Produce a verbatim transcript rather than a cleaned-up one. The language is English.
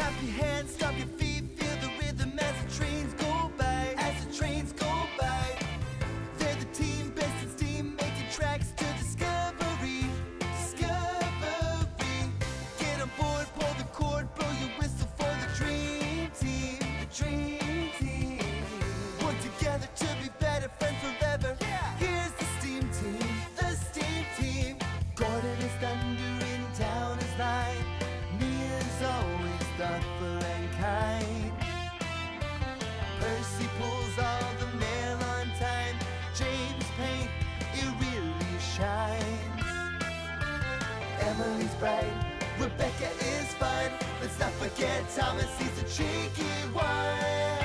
Clap your hands, stomp your feet, feel the rhythm as the trains go by. As the trains go by, they're the team, best in steam, making tracks to discovery. Discovery. Get on board, pull the cord, blow your whistle for the dream team. The dream team. Work together to be better, friends forever. Yeah. Here's the steam team, the steam team. Gordon is thunder in town is light. Mia is always love for mankind. Percy pulls all the mail on time. James paint, it really shines. Emily's bright, Rebecca is fun. Let's not forget Thomas, he's a cheeky one.